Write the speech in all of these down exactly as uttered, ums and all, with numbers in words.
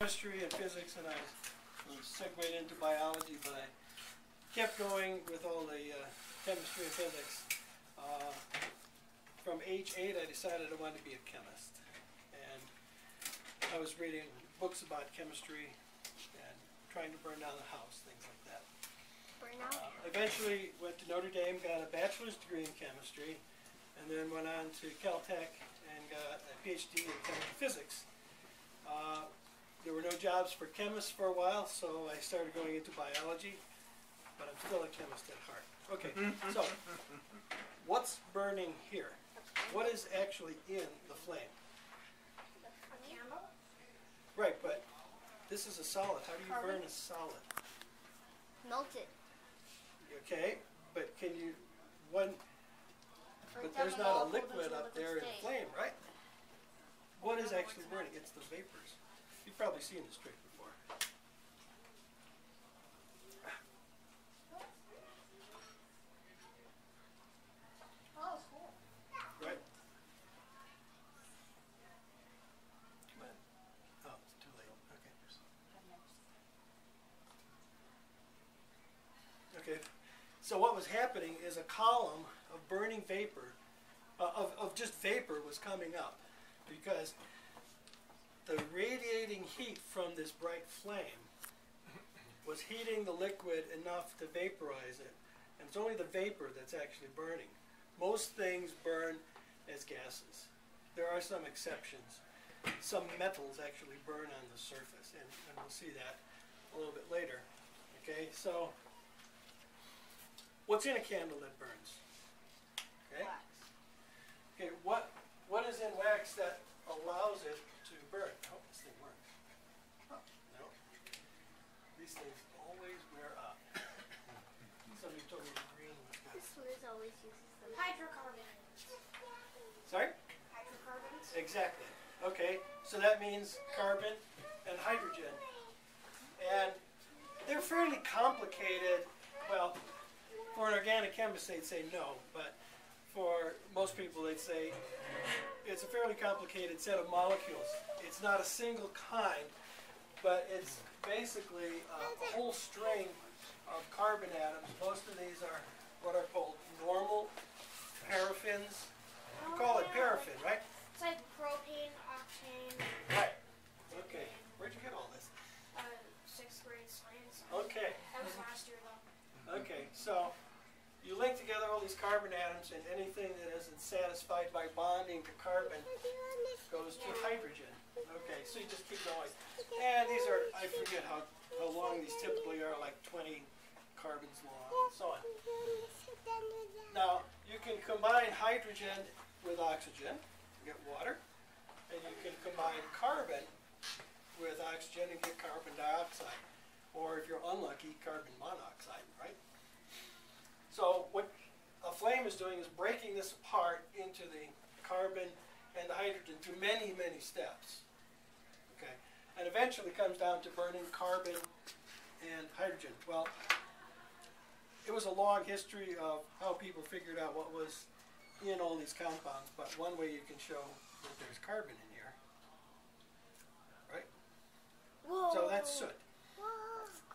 chemistry and physics, and I segued into biology, but I kept going with all the uh, chemistry and physics. Uh, from age eight, I decided I wanted to be a chemist, and I was reading books about chemistry and trying to burn down the house, things like that. Burn out. Uh, eventually went to Notre Dame, got a bachelor's degree in chemistry, and then went on to Caltech and got a PhD in chemical physics. Uh, there were no jobs for chemists for a while, so I started going into biology, but I'm still a chemist at heart. Okay, so what's burning here? What is actually in the flame? The candle? Right, but this is a solid. How do you burn a solid? Melt it. Okay, but can you, one, but there's not a liquid up there in the flame, right? What is actually burning? It's the vapors. You've probably seen this trick before. Oh, cool. Right? Come on. Oh, it's too late. Okay. Okay. So what was happening is a column of burning vapor, uh, of, of just vapor was coming up, because the radiating heat from this bright flame was heating the liquid enough to vaporize it. And it's only the vapor that's actually burning. Most things burn as gases. There are some exceptions. Some metals actually burn on the surface, and, and we'll see that a little bit later. Okay, so what's in a candle that burns? Okay. Wax. Okay, what what is in wax that allows it to burn? I hope this thing works. Huh. No. These things always wear up. Somebody told me the green was good. This one is always uses hydrocarbons. Sorry? Hydrocarbons. Exactly. Okay, so that means carbon and hydrogen. And they're fairly complicated. Well, for an organic chemist, they'd say no, but for most people, they'd say it's a fairly complicated set of molecules. It's not a single kind, but it's basically a, a whole string of carbon atoms. Most of these are what are called normal paraffins. You call it paraffin, right? It's like propane, octane. Right. Okay. Where'd you get all this? Uh, sixth grade science. Okay. That was last year, though. Okay, so you link together all these carbon atoms, and anything that isn't satisfied by bonding to carbon goes to hydrogen. Okay, so you just keep going. And these are, I forget how, how long these typically are, like twenty carbons long, and so on. Now, you can combine hydrogen with oxygen, you get water, and you can combine carbon with oxygen and get carbon dioxide, or if you're unlucky, carbon monoxide, right? So what a flame is doing is breaking this apart into the carbon and the hydrogen through many, many steps. Okay, and eventually comes down to burning carbon and hydrogen. Well, it was a long history of how people figured out what was in all these compounds, but one way you can show that there's carbon in here, right? Whoa. So that's soot,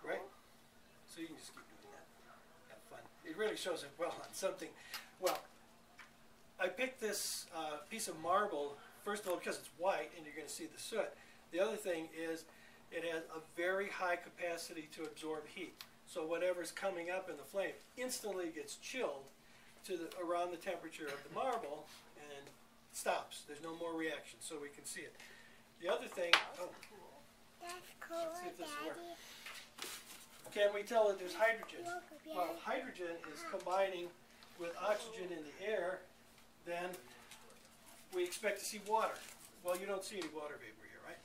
right? So you can just keep doing that. Fun. It really shows it well on something. Well, I picked this uh, piece of marble, first of all, because it's white and you're going to see the soot. The other thing is it has a very high capacity to absorb heat. So whatever's coming up in the flame instantly gets chilled to the, around the temperature of the marble and stops. There's no more reaction, so we can see it. The other thing, oh, that's cool. Let's see if this works. Can we tell that there's hydrogen? Well, if hydrogen is combining with oxygen in the air, then we expect to see water. Well, you don't see any water vapor here, right?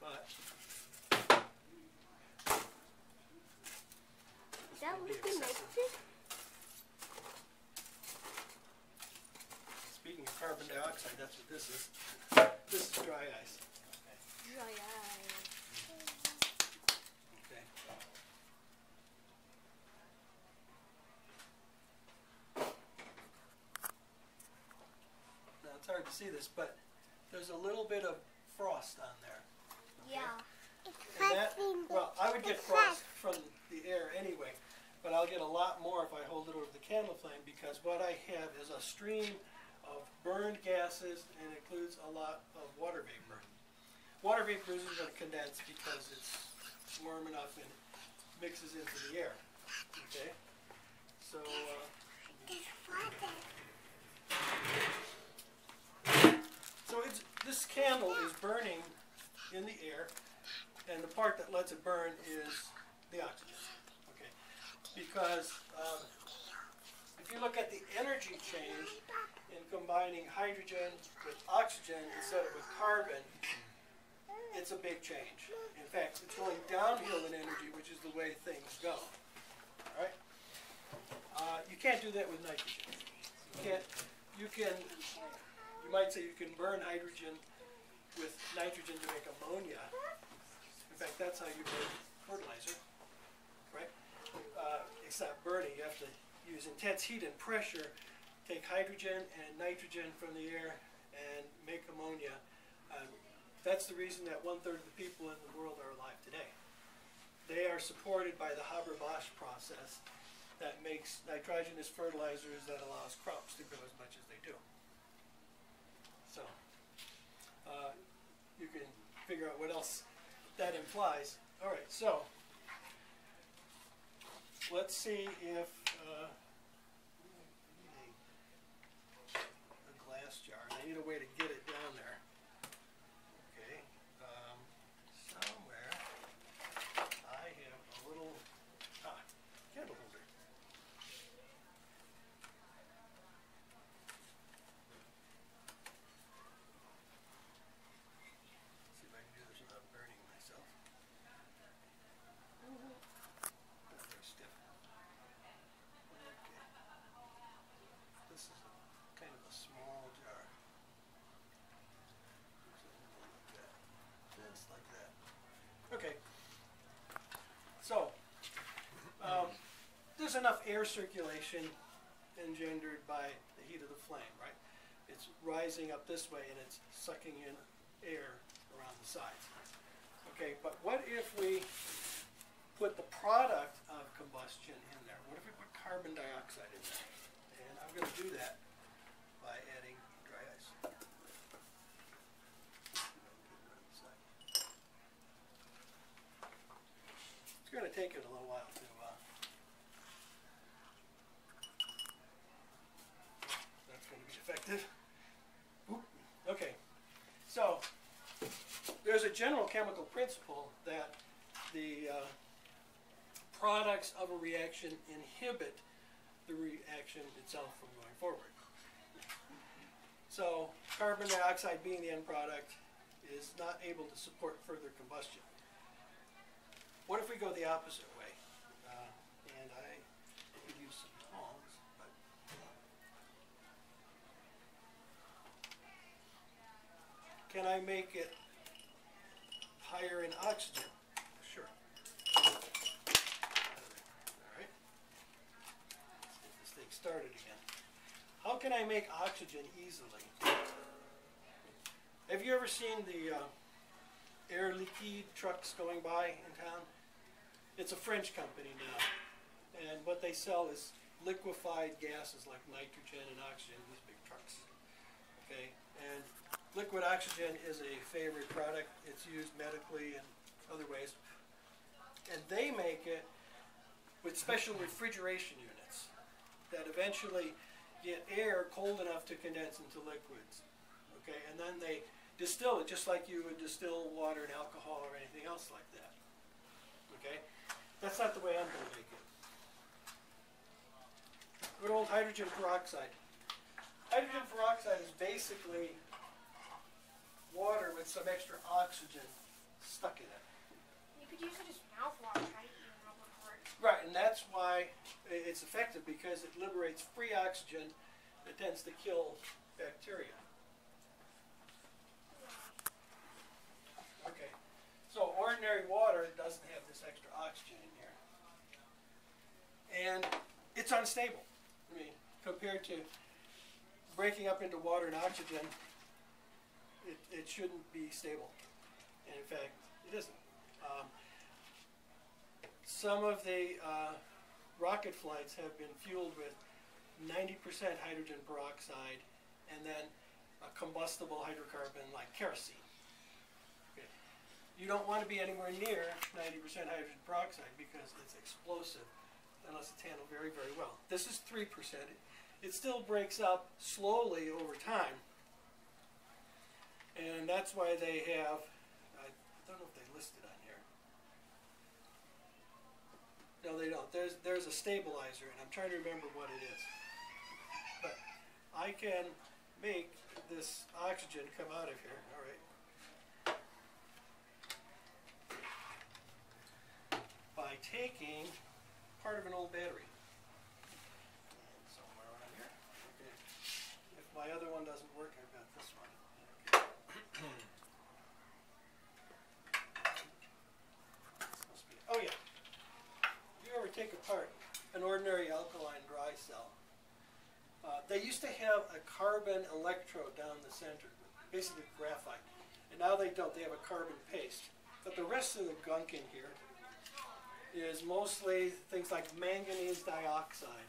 But is that what the nitrogen? Speaking of carbon dioxide, that's what this is. This is dry ice. Okay. Dry ice. Now, it's hard to see this, but there's a little bit of frost on there. Yeah. And that, well, I would get frost from the air anyway, but I'll get a lot more if I hold it over the candle flame, because what I have is a stream of burned gases and includes a lot of water vapor. Water vapor isn't going to condense because it's warm enough and mixes into the air. Okay? So, uh, so it's, this candle is burning in the air, and the part that lets it burn is the oxygen. Okay? Because um, if you look at the energy change in combining hydrogen with oxygen instead of with carbon, it's a big change. In fact, it's going downhill in energy, which is the way things go. All right? Uh, you can't do that with nitrogen. You can't. You can. You might say you can burn hydrogen with nitrogen to make ammonia. In fact, that's how you burn fertilizer, right? Uh, it's not burning. You have to use intense heat and pressure, take hydrogen and nitrogen from the air and make ammonia. Uh, that's the reason that one-third of the people in the world are alive today. They are supported by the Haber-Bosch process that makes nitrogenous fertilizers that allows crops to grow as much as they do. So, uh, you can figure out what else that implies. All right, so let's see if uh, a glass jar. I need a way to get it down there. Okay, um, somewhere I have a little ah, candle holder. Enough air circulation engendered by the heat of the flame, right? It's rising up this way and it's sucking in air around the sides. Okay, but what if we put the product of combustion in there? What if we put carbon dioxide in there? And I'm going to do that by adding dry ice. It's going to take it a little while to uh, going to be effective. Oop. Okay, so there's a general chemical principle that the uh, products of a reaction inhibit the reaction itself from going forward. So carbon dioxide, being the end product, is not able to support further combustion. What if we go the opposite way? Uh, and I could use some tongs. Can I make it higher in oxygen? Sure. All right. Let's get this thing started again. How can I make oxygen easily? Have you ever seen the uh, Air Liquide trucks going by in town? It's a French company now. And what they sell is liquefied gases like nitrogen and oxygen in these big trucks. Okay? And liquid oxygen is a favorite product. It's used medically and other ways. And they make it with special refrigeration units that eventually get air cold enough to condense into liquids. Okay, and then they distill it just like you would distill water and alcohol or anything else like that. Okay? That's not the way I'm going to make it. Good old hydrogen peroxide. Hydrogen peroxide is basically water with some extra oxygen stuck in it. You could use it as mouthwash, right? Right, and that's why it's effective, because it liberates free oxygen that tends to kill bacteria. Okay, so ordinary water doesn't have this extra oxygen in here. And it's unstable. I mean, compared to breaking up into water and oxygen, It, it shouldn't be stable. And in fact, It isn't. Um, some of the uh, rocket flights have been fueled with ninety percent hydrogen peroxide and then a combustible hydrocarbon like kerosene. Okay. You don't want to be anywhere near ninety percent hydrogen peroxide because it's explosive unless it's handled very, very well. This is three percent. It, it still breaks up slowly over time. And that's why they have, I don't know if they listed on here. No, they don't. There's, there's a stabilizer, and I'm trying to remember what it is. But I can make this oxygen come out of here, all right, by taking part of an old battery. Somewhere around here. Okay. If my other one doesn't work, I've got this one. Oh yeah, if you ever take apart an ordinary alkaline dry cell, uh, they used to have a carbon electrode down the center, basically graphite, and now they don't, they have a carbon paste. But the rest of the gunk in here is mostly things like manganese dioxide,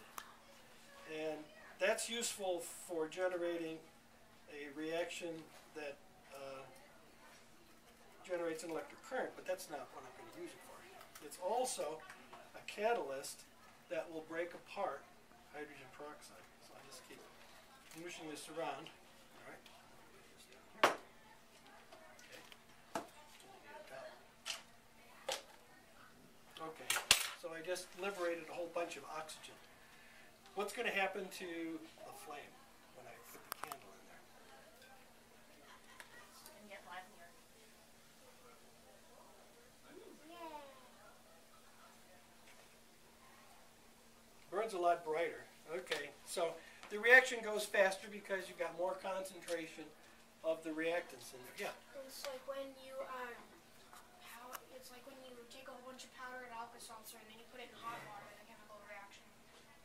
and that's useful for generating a reaction that Uh, generates an electric current, but that's not what I'm going to use it for. It's also a catalyst that will break apart hydrogen peroxide. So I just keep pushing this around. All right. Okay. So I just liberated a whole bunch of oxygen. What's going to happen to the flame when I put the candle in? A lot brighter. Okay, so the reaction goes faster because you've got more concentration of the reactants in there. Yeah. It's like when you um, pow it's like when you take a whole bunch of powdered Alka-Seltzer and then you put it in hot water in a chemical reaction.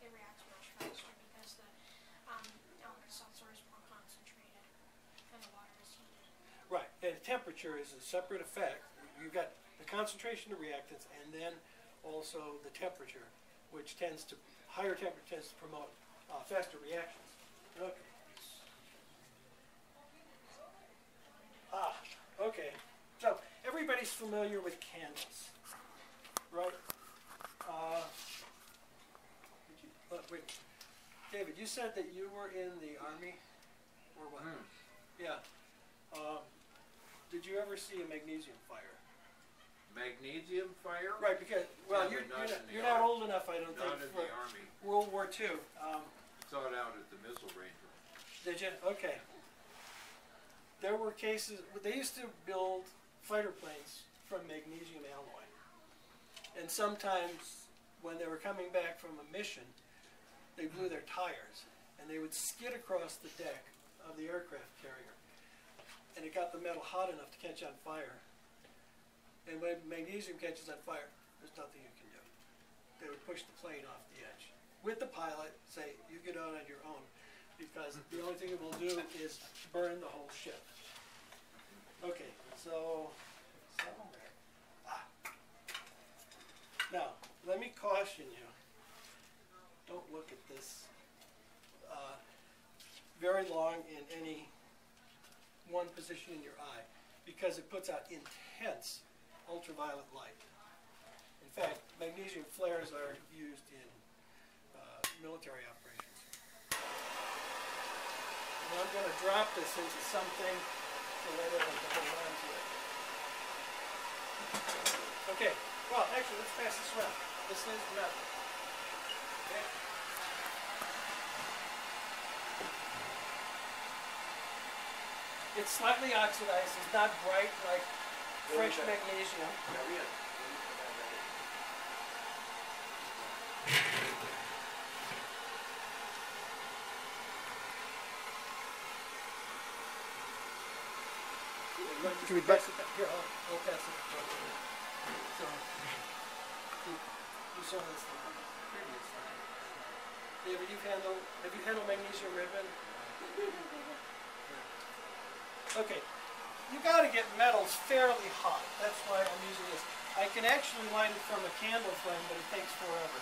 It reacts much faster because the um, Alka-Seltzer is more concentrated and the water is heated. Right, and temperature is a separate effect. You've got the concentration of reactants and then also the temperature, which tends to higher temperature tends to promote uh, faster reactions. Okay. Ah, okay. So everybody's familiar with candles, right? Uh, did you, uh, wait, David, you said that you were in the Army, or what? Mm. Yeah. Uh, did you ever see a magnesium fire? Magnesium fire? Right, because, well, yeah, you're, not, you're, not, you're not old enough, I don't not think, for the Army. World War Two. Um, saw it out at the missile range. Did you? Okay. There were cases, they used to build fighter planes from magnesium alloy. And sometimes, when they were coming back from a mission, they blew their tires, and they would skid across the deck of the aircraft carrier. And it got the metal hot enough to catch on fire. And when magnesium catches on fire, there's nothing you can do. They would push the plane off the edge. With the pilot, say, you get out on your own, because the only thing it will do is burn the whole ship. Okay, so, so ah. Now, let me caution you. Don't look at this uh, very long in any one position in your eye, because it puts out intense ultraviolet light. In fact, magnesium flares are used in uh, military operations. And I'm going to drop this into something so that I can hold on to it. Okay, well, actually, let's pass this around. This is nothing. Okay. It's slightly oxidized, it's not bright like fresh magnesium. Should we pass it back? Here, I'll, I'll pass it back. So, you saw this on the previous slide. David, you've handled, have you handled magnesium ribbon? Okay. you got to get metals fairly hot. That's why I'm using this. I can actually light it from a candle flame, but it takes forever.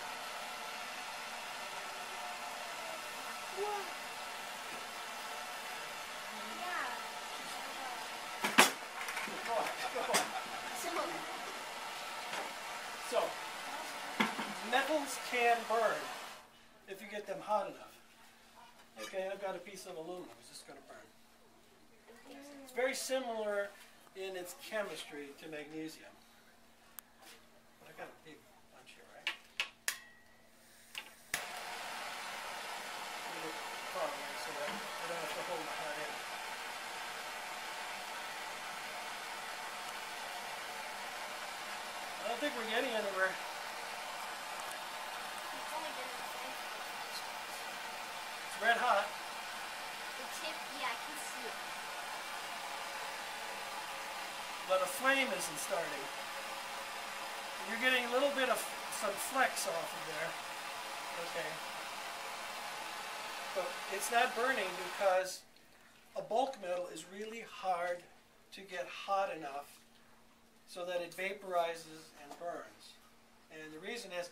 So, metals can burn if you get them hot enough. Okay, and I've got a piece of aluminum. It's just going to burn. It's very similar in its chemistry to magnesium. But I got a big bunch here, right? Probably so that I don't have to hold my head in. I don't think we're getting anywhere. It's only good. It's red hot. The tip, yeah, I can see it. But a flame isn't starting. You're getting a little bit of some flex off of there. Okay. But it's not burning because a bulk metal is really hard to get hot enough so that it vaporizes and burns. And the reason is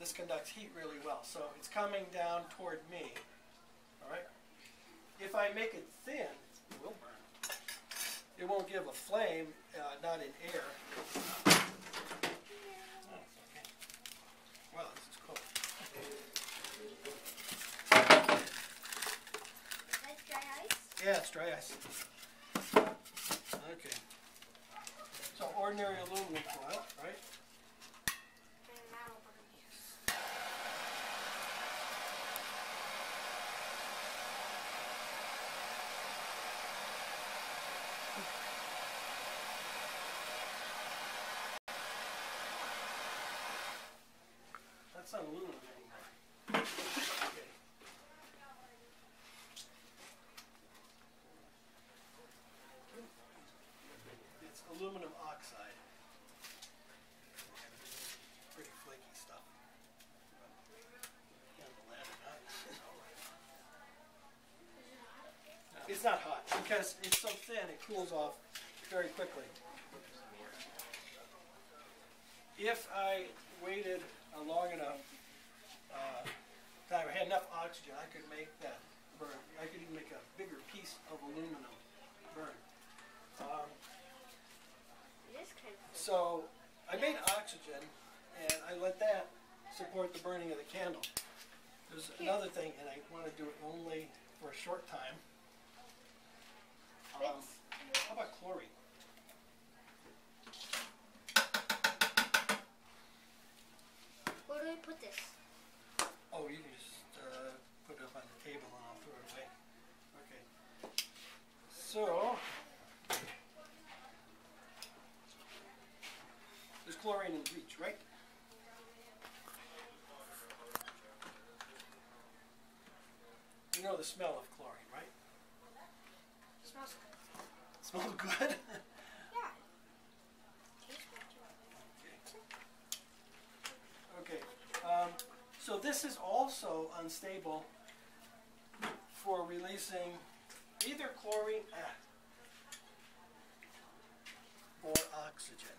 this conducts heat really well. So it's coming down toward me. All right? If I make it thin, it will burn. It won't give a flame, uh, not in air. Oh, okay. Wow, this is cool. Is that dry ice? Yeah, it's dry ice. Okay. So ordinary aluminum foil, right? It's not aluminum anymore. Okay. It's aluminum oxide. Pretty flaky stuff. It's not hot because it's so thin, it cools off very quickly. If I waited a long enough uh, time, I had enough oxygen, I could make that burn. I could even make a bigger piece of aluminum burn. Um, so I made oxygen, and I let that support the burning of the candle. There's another thing, and I want to do it only for a short time. Um, how about chlorine? Where do I put this? Oh, you can just uh, put it up on the table and I'll throw it away. Okay. So, there's chlorine in bleach, right? You know the smell of chlorine, right? It smells good. It smells good? Um, so this is also unstable for releasing either chlorine or oxygen,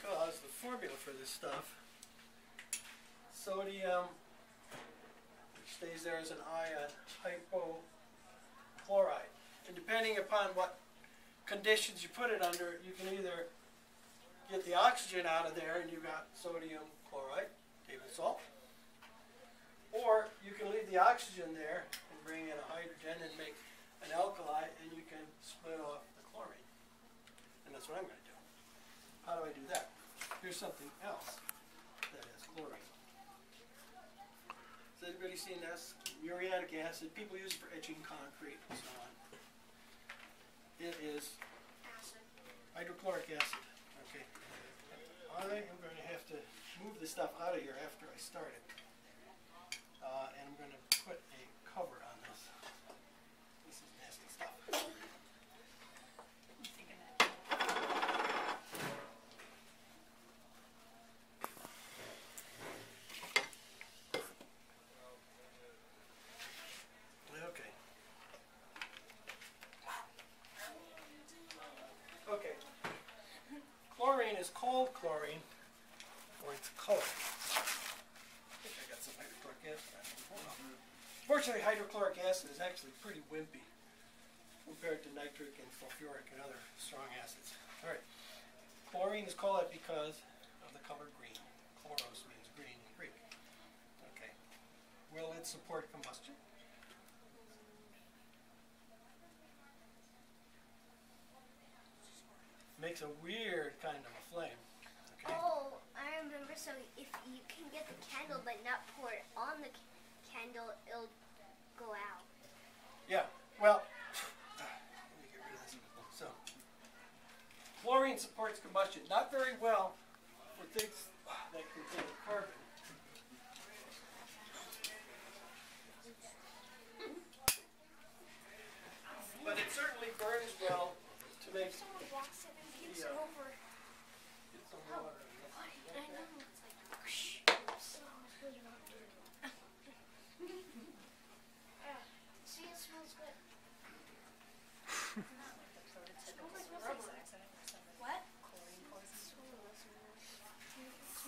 because the formula for this stuff, sodium, which stays there as an ion, hypochlorite. And depending upon what conditions you put it under, you can either get the oxygen out of there and you've got sodium chloride, table salt. Or you can leave the oxygen there and bring in a hydrogen and make an alkali, and you can split off the chlorine. And that's what I'm going to do. How do I do that? Here's something else that has chlorine. Has anybody seen this? Muriatic acid. People use it for etching concrete and so on. It is acid. Hydrochloric acid. I am going to have to move this stuff out of here after I start it. Uh, and I'm going to put a cover on this. This is nasty stuff. Okay. chlorine for its color. I think I got some hydrochloric acid. Fortunately, hydrochloric acid is actually pretty wimpy compared to nitric and sulfuric and other strong acids. All right, chlorine is called that because of the color green. Chloros means green in Greek. Okay, will it support combustion? Makes a weird kind of a flame. Okay. Oh, I remember. So if you can get the candle but not pour it on the candle, it'll go out. Yeah. Well, let me get rid of this. So chlorine supports combustion, not very well for things that contain carbon. But it certainly burns well to make. It's yeah. over. It's a oh, I know. It's like, whoosh. So see, it smells good. What?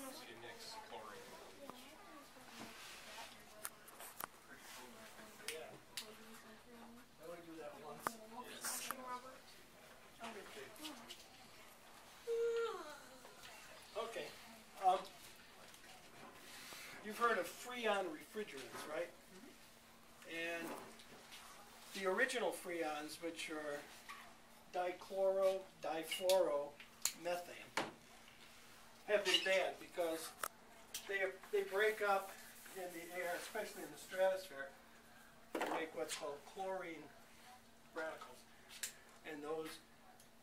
She mixes chlorine. Yeah. I only do that once. Yes. Okay. Um, you've heard of Freon refrigerants, right? Mm-hmm. And the original Freons, which are dichloro, difluoromethane, have been banned because they they break up in the air, especially in the stratosphere, and make what's called chlorine radicals, and those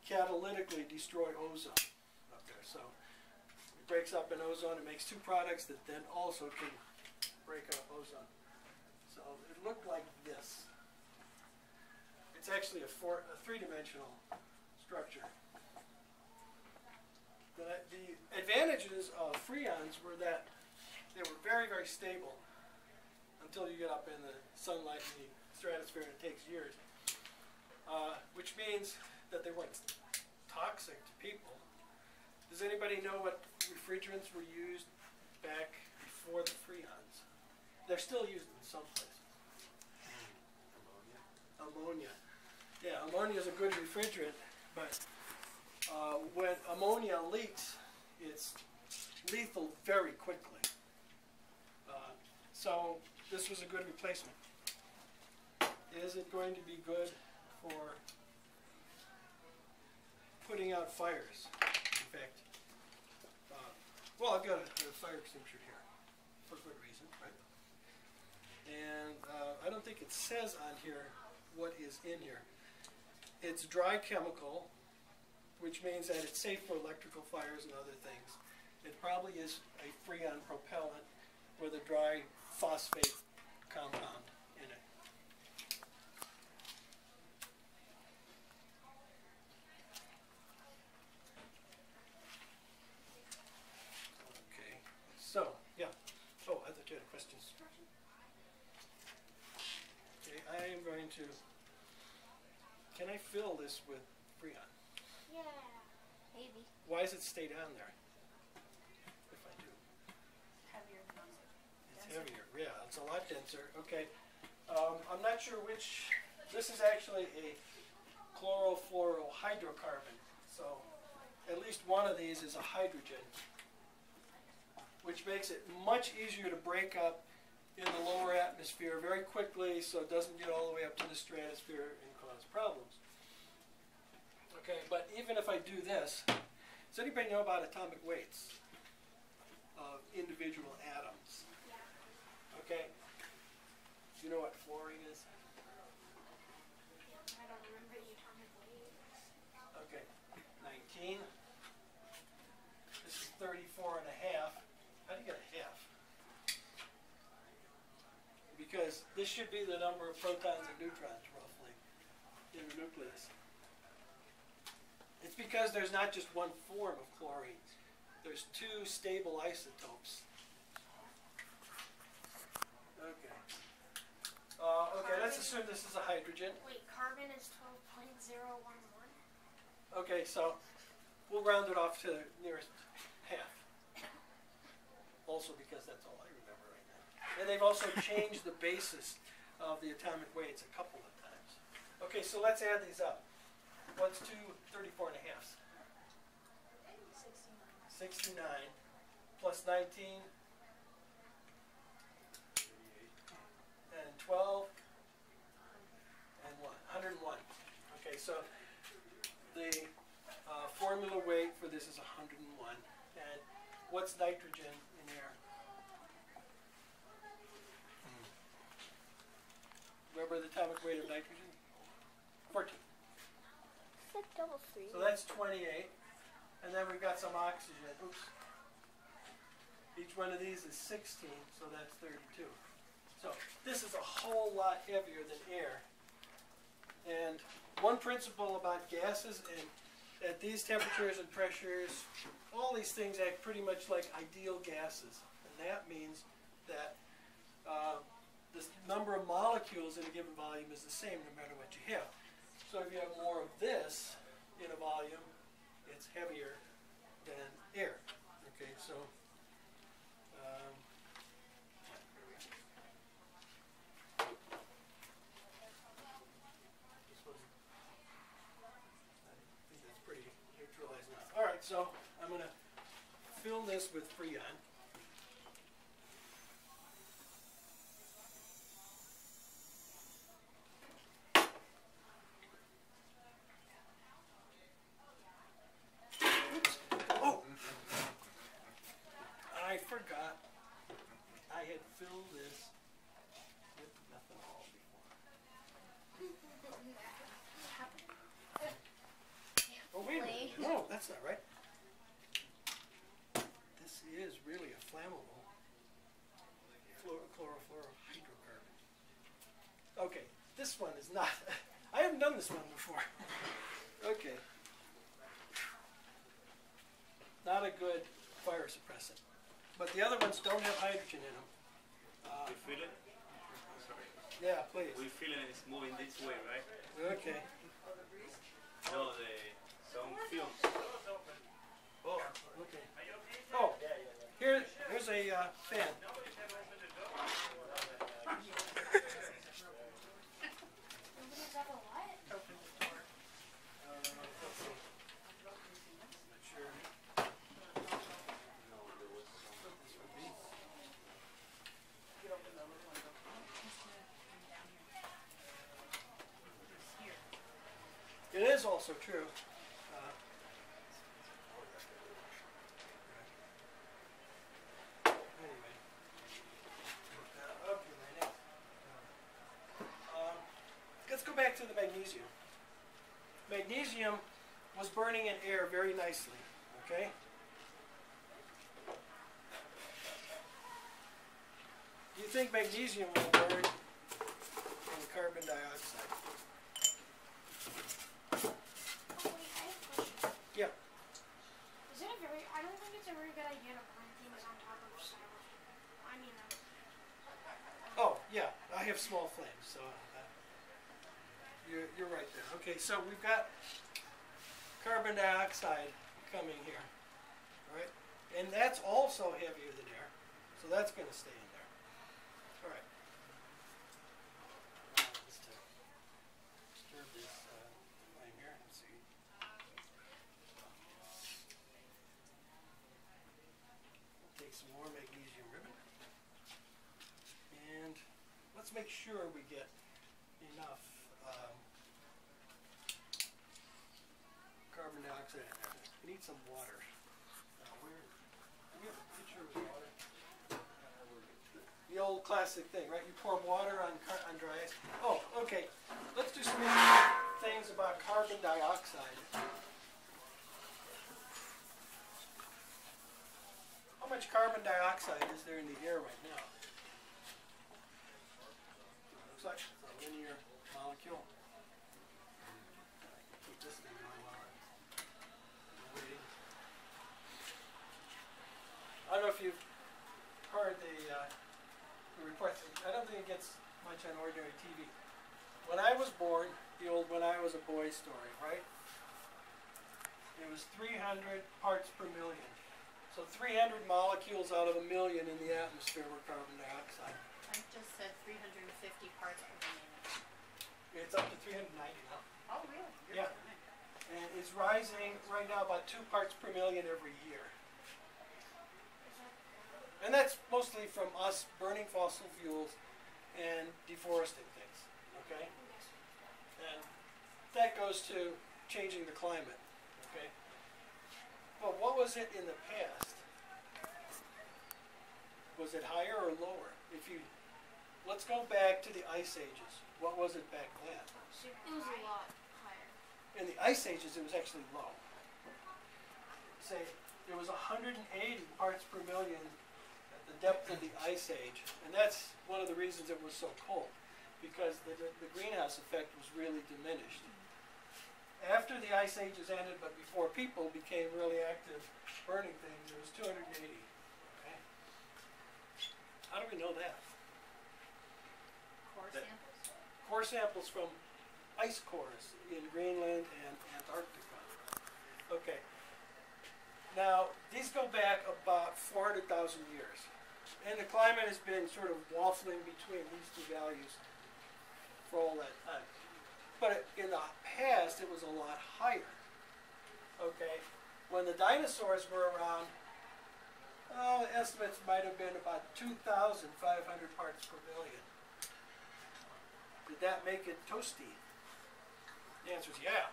catalytically destroy ozone up there. So it breaks up in ozone, it makes two products that then also can break up ozone. So it looked like this. It's actually a, four, a three-dimensional structure. The, the advantages of Freons were that they were very, very stable until you get up in the sunlight and the stratosphere, and it takes years. Uh, which means that they weren't toxic to people. Does anybody know what refrigerants were used back before the Freons? They're still used in some places. Ammonia. Ammonia. Yeah, ammonia is a good refrigerant, but uh, when ammonia leaks, it's lethal very quickly. Uh, so this was a good replacement. Is it going to be good for putting out fires? In fact, uh, well, I've got a, a fire extinguisher here for good reason, right? And uh, I don't think it says on here what is in here. It's dry chemical, which means that it's safe for electrical fires and other things. It probably is a Freon propellant with a dry phosphate compound in it. So, yeah. Oh, I thought you had a question. Okay, I am going to... Can I fill this with Freon? Yeah, maybe. Why does it stay down there? If I do. Heavier. It's denser. Heavier, yeah. It's a lot denser. Okay. Um, I'm not sure which... This is actually a chlorofluorohydrocarbon. So, at least one of these is a hydrogen, which makes it much easier to break up in the lower atmosphere very quickly so it doesn't get all the way up to the stratosphere and cause problems. Okay, but even if I do this, does anybody know about atomic weights of individual atoms? Okay, do you know what fluorine is? I don't remember the atomic weights. Okay, nineteen. This is thirty-four and a half. How do you get a half? Because this should be the number of protons and neutrons, roughly, in the nucleus. It's because there's not just one form of chlorine. There's two stable isotopes. Okay. Uh, okay, carbon, let's assume this is a hydrogen. Wait, carbon is twelve point zero one one? Okay, so we'll round it off to the nearest half. Also because that's all I remember right now. And they've also changed the basis of the atomic weights a couple of times. Okay, so let's add these up. What's two thirty-four and a halves? sixty-nine. sixty-nine plus nineteen. And twelve. And one, one hundred and one. Okay, so the uh, formula weight for this is one hundred and one. And what's nitrogen in air? Remember the atomic weight of nitrogen? fourteen. So that's twenty-eight. And then we've got some oxygen. Oops. Each one of these is sixteen, so that's thirty-two. So this is a whole lot heavier than air. And one principle about gases, and at these temperatures and pressures, all these things act pretty much like ideal gases. And that means that uh, the number of molecules in a given volume is the same no matter what you have. So if you have more of this in a volume, it's heavier than air. Okay, so um, So I'm going to fill this with Freon. Oops. Oh! I forgot. I had filled this with methanol before. Oh, wait a minute. No, that's not right. Is really a flammable chlorofluorocarbon. Okay, this one is not. I haven't done this one before. Okay. Not a good fire suppressant. But the other ones don't have hydrogen in them. Uh, we feel it? Sorry. Yeah, please. We feel it and it's moving this way, right? Okay. No, the sound films. Oh, okay. Oh, here, here's a uh, fan. It is also true. Back to the magnesium. Magnesium was burning in air very nicely, okay? Do you think magnesium will burn in carbon dioxide? Oh, wait, I have a question. Yeah. Is it a very, I don't think it's a very good idea to burn things on top of styrofoam. I mean, uh, oh, yeah, I have small flames, so. You're, you're right there. Okay, so we've got carbon dioxide coming here, all right? And that's also heavier than air, so that's going to stay in there. All right. Uh, let's stir this uh, flame here and see. Take some more magnesium ribbon. And let's make sure we get enough Um, carbon dioxide in there. We need some water. Now, where, do we have a picture of water? The old classic thing, right? You pour water on, on dry ice. Oh, okay. Let's do some things about carbon dioxide. How much carbon dioxide is there in the air right now? Looks like it's a linear molecule. Keep this thing going while I'm waiting. I don't know if you've heard the, uh, the reports. I don't think it gets much on ordinary T V. When I was born, the old "when I was a boy" story, right? It was three hundred parts per million. So three hundred molecules out of a million in the atmosphere were carbon dioxide. I just said three hundred fifty parts per million. It's up to three hundred ninety now. Oh, really? You're yeah. Right. And it's rising right now about two parts per million every year. And that's mostly from us burning fossil fuels and deforesting things, okay? And that goes to changing the climate, okay? But what was it in the past? Was it higher or lower? If you, let's go back to the ice ages. What was it back then? It was a lot higher. In the ice ages, it was actually low. Say, there was one hundred eighty parts per million at the depth of the ice age. And that's one of the reasons it was so cold, because the, the greenhouse effect was really diminished. After the ice ages ended, but before people became really active burning things, there was two hundred eighty. Okay. How do we know that? Core samples? Core samples from ice cores in Greenland and Antarctica. Okay. Now, these go back about four hundred thousand years. And the climate has been sort of waffling between these two values for all that time. But in the past, it was a lot higher. Okay, when the dinosaurs were around, oh, the estimates might have been about two thousand five hundred parts per million. Did that make it toasty? The answer is yeah,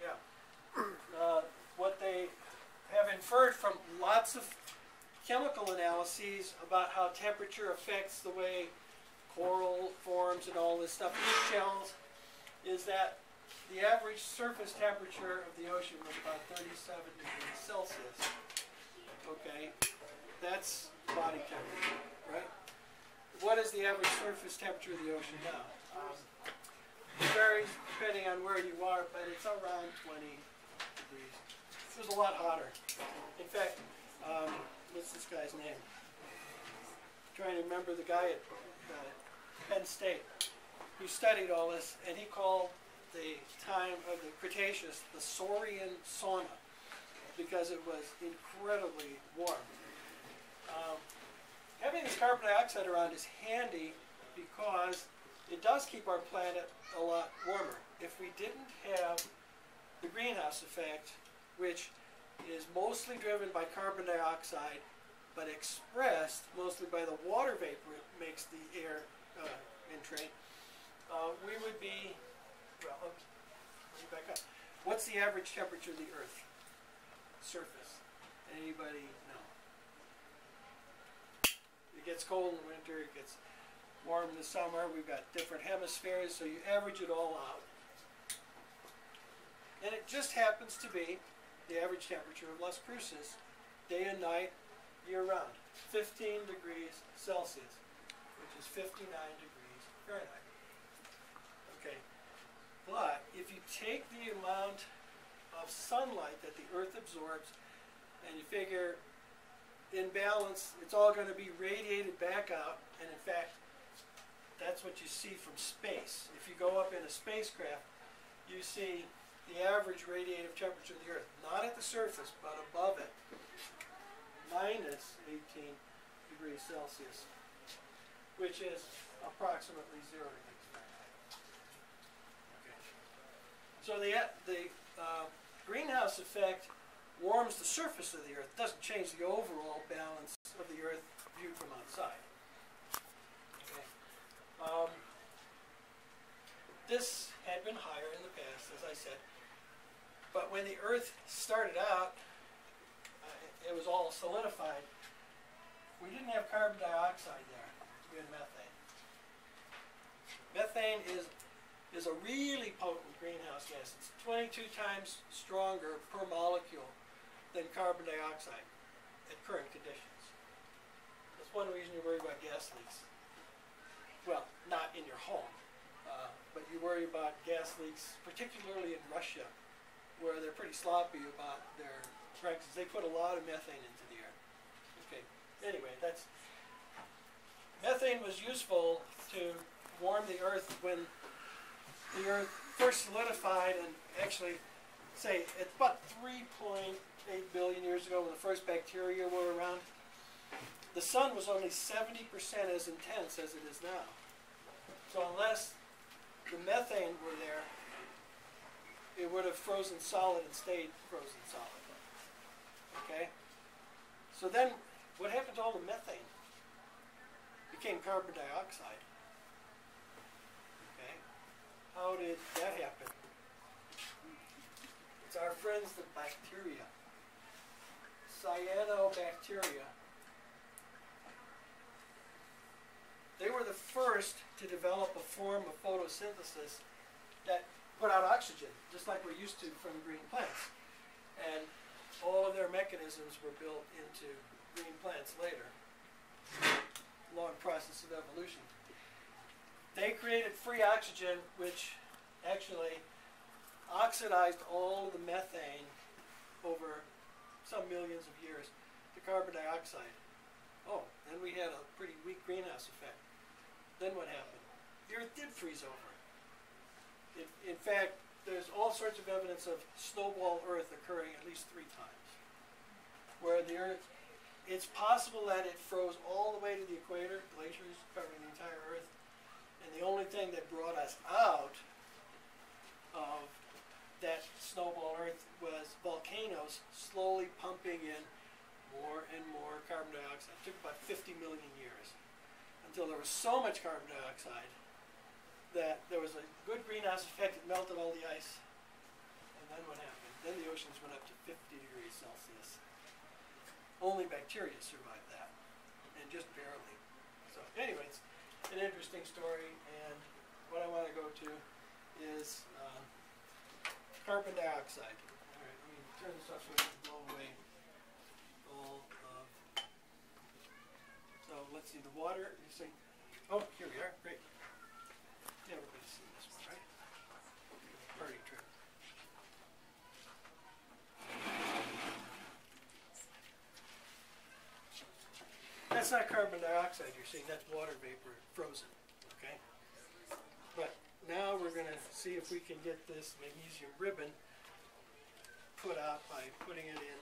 yeah. Uh, what they have inferred from lots of chemical analyses about how temperature affects the way coral forms and all this stuff, shells, is that the average surface temperature of the ocean was about thirty-seven degrees Celsius. Okay, that's body temperature, right? What is the average surface temperature of the ocean now? Um, it varies depending on where you are, but it's around twenty degrees. It was a lot hotter. In fact, um, what's this guy's name? I'm trying to remember the guy at uh, Penn State who studied all this, and he called the time of the Cretaceous the Saurian sauna because it was incredibly warm. Um, having this carbon dioxide around is handy because it does keep our planet a lot warmer. If we didn't have the greenhouse effect, which is mostly driven by carbon dioxide, but expressed mostly by the water vapor it makes the air uh, entrain, uh, we would be, well, oops, let me back up. What's the average temperature of the Earth surface? Anybody know? It gets cold in the winter, it gets warm in the summer, we've got different hemispheres, so you average it all out. And it just happens to be the average temperature of Las Cruces, day and night, year-round, fifteen degrees Celsius, which is fifty-nine degrees Fahrenheit. Okay, but if you take the amount of sunlight that the Earth absorbs, and you figure, in balance, it's all going to be radiated back out, and in fact, that's what you see from space. If you go up in a spacecraft, you see the average radiative temperature of the Earth, not at the surface, but above it, minus eighteen degrees Celsius, which is approximately zero degrees Fahrenheit. Okay. So the, the uh, greenhouse effect warms the surface of the Earth, doesn't change the overall balance of the Earth viewed from outside. Okay. Um, This had been higher in the past, as I said, but when the Earth started out, uh, it was all solidified. We didn't have carbon dioxide there. We had methane. Methane is, is a really potent greenhouse gas. It's twenty-two times stronger per molecule than carbon dioxide at current conditions. That's one reason you're worried about gas leaks. Well, not in your home. Uh, but you worry about gas leaks, particularly in Russia, where they're pretty sloppy about their practices. They put a lot of methane into the air. Okay. Anyway, that's methane was useful to warm the Earth when the Earth first solidified, and actually say it's about three point eight billion years ago when the first bacteria were around, the sun was only seventy percent as intense as it is now. So unless the methane were there, it would have frozen solid and stayed frozen solid. Okay? So then, what happened to all the methane? It became carbon dioxide. Okay? How did that happen? It's our friends, the bacteria. Cyanobacteria. They were the first to develop a form of photosynthesis that put out oxygen, just like we're used to from green plants. And all of their mechanisms were built into green plants later. Long process of evolution. They created free oxygen, which actually oxidized all of the methane over some millions of years to carbon dioxide. Oh, then we had a pretty weak greenhouse effect. Then what happened? The Earth did freeze over. It, in fact, there's all sorts of evidence of snowball Earth occurring at least three times. Where the Earth, it's possible that it froze all the way to the equator, glaciers covering the entire Earth, and the only thing that brought us out of that snowball Earth was volcanoes slowly pumping in more and more carbon dioxide. It took about fifty million years until there was so much carbon dioxide that there was a good greenhouse effect that melted all the ice. And then what happened? Then the oceans went up to fifty degrees Celsius. Only bacteria survived that, and just barely. So anyway, it's an interesting story, and what I want to go to is um, carbon dioxide. All right, let me turn this off so we can blow away all of, so let's see, the water, you see, oh, here we are, great. Yeah, everybody's seen this one, right? Party trip. That's not carbon dioxide you're seeing, that's water vapor frozen, okay? But now we're going to see if we can get this magnesium ribbon put out by putting it in.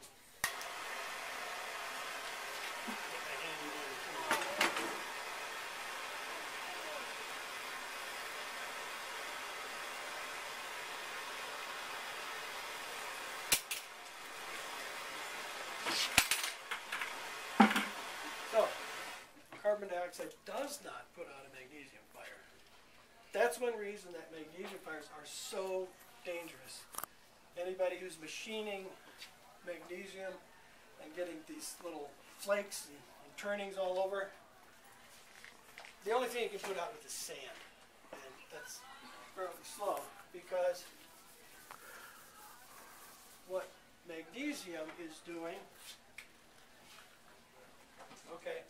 Carbon dioxide does not put out a magnesium fire. That's one reason that magnesium fires are so dangerous. Anybody who's machining magnesium and getting these little flakes and, and turnings all over, the only thing you can put out is the sand. And that's fairly slow because what magnesium is doing, okay,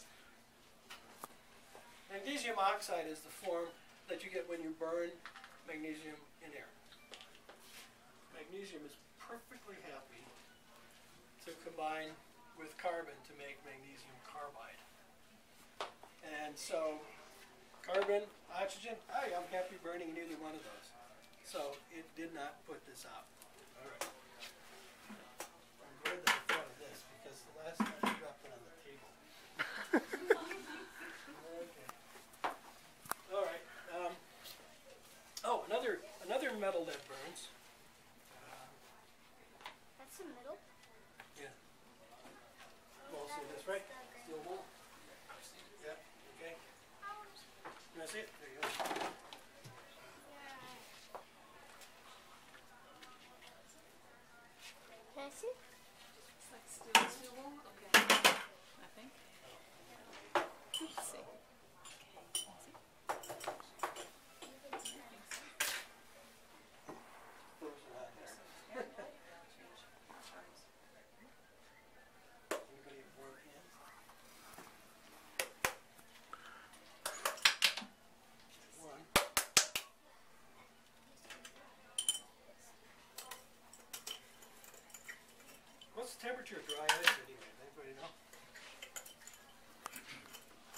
magnesium oxide is the form that you get when you burn magnesium in air. Magnesium is perfectly happy to combine with carbon to make magnesium carbide. And so carbon, oxygen, hey, I'm happy burning in either one of those. So it did not put this out. All right. I'm glad that I thought of this because the last time I dropped it on the table. Alright, um, oh, another another metal that burns. That's a metal? Yeah. You all see this, right? Steel wool. Yeah, okay. You want to see it? There you go. Can I see it? It's like steel wool. Okay. I think. Let's see. Temperature of dry ice anyway, anybody know?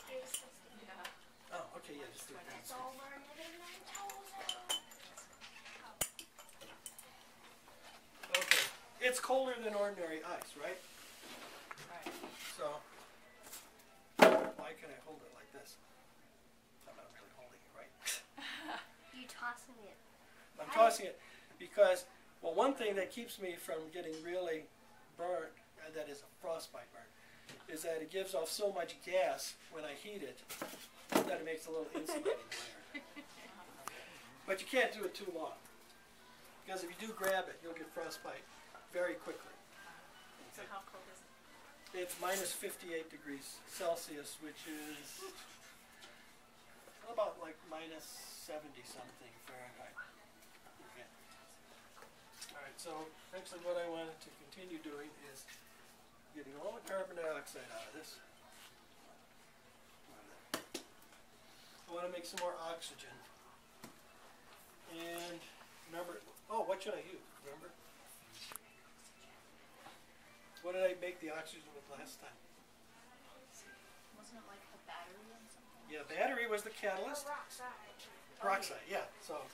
Yeah. Oh, okay, yeah, just do it. It's over another nine thousand. it's colder than ordinary ice, right? Right. So, why can I hold it like this? I'm not really holding it, right? You're tossing it. I'm tossing it because, well, one thing that keeps me from getting really burnt, and that is a frostbite burn, is that it gives off so much gas when I heat it that it makes a little insulating layer. But you can't do it too long, because if you do grab it, you'll get frostbite very quickly. So how cold is it? It's minus fifty-eight degrees Celsius, which is about like minus seventy something Fahrenheit. Okay. All right, so actually what I wanted to continue doing is getting all the carbon dioxide out of this. I want to make some more oxygen. And remember, oh, what should I use? Remember? What did I make the oxygen with last time? Wasn't it like a battery or something? Yeah, battery was the catalyst. Peroxide. Peroxide, yeah. So I'm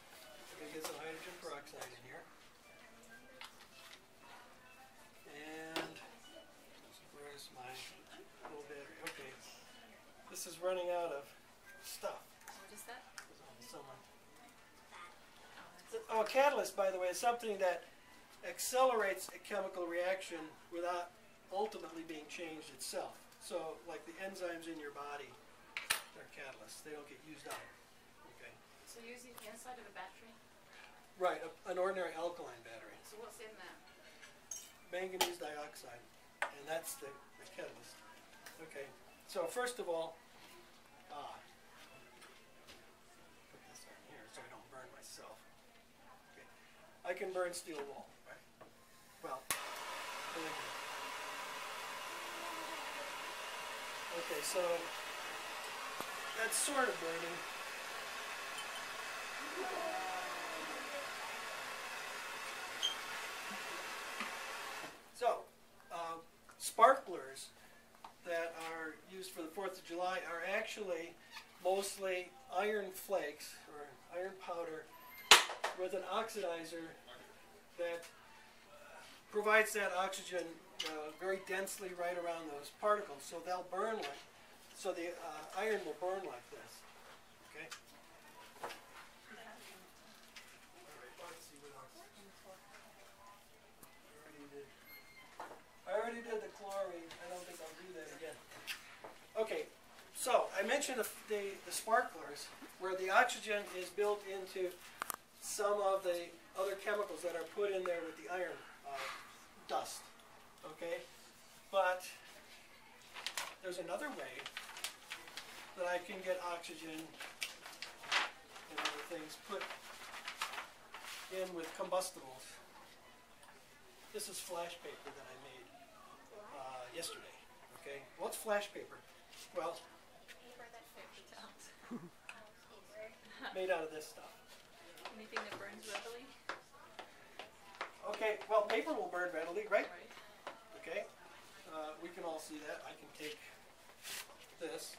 going to get some hydrogen peroxide in here. And where's my little battery? Okay. This is running out of stuff. What is that? Someone. Oh, a catalyst, by the way, is something that accelerates a chemical reaction without ultimately being changed itself. So, like the enzymes in your body, they're catalysts. They don't get used up. Okay. So you're using the inside of a battery? Right, a, an ordinary alkaline battery. So what's in that? Manganese dioxide, and that's the, the catalyst. Okay. So first of all, ah, put this on here so I don't burn myself. I can burn steel wool, right? Well, believe me. Okay, so that's sort of burning. So, uh, sparklers that are used for the fourth of July are actually mostly iron flakes or iron powder with an oxidizer that provides that oxygen uh, very densely right around those particles, so they'll burn like, so the uh, iron will burn like this. Okay. I already did the chlorine. I don't think I'll do that again. Okay. So I mentioned the the, the sparklers, where the oxygen is built into some of the other chemicals that are put in there with the iron uh, dust, okay? But there's another way that I can get oxygen and other things put in with combustibles. This is flash paper that I made uh, yesterday, okay? What's flash paper? Well, paper that fifty made out of this stuff. Anything that burns readily? Okay, well, paper will burn readily, right? Right. Okay, uh, we can all see that. I can take this.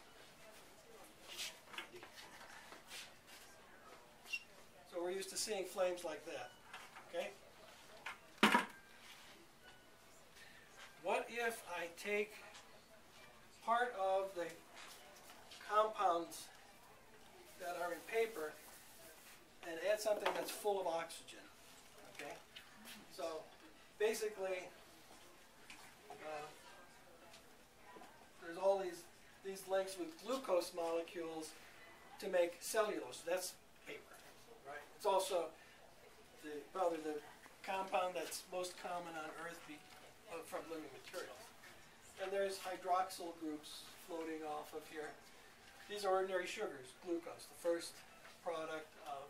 So we're used to seeing flames like that, okay? What if I take part of the compounds that are in paper and add something that's full of oxygen, okay? So basically, uh, there's all these, these links with glucose molecules to make cellulose. That's paper, right? It's also the, probably the compound that's most common on Earth be, uh, from living materials. And there's hydroxyl groups floating off of here. These are ordinary sugars, glucose, the first product of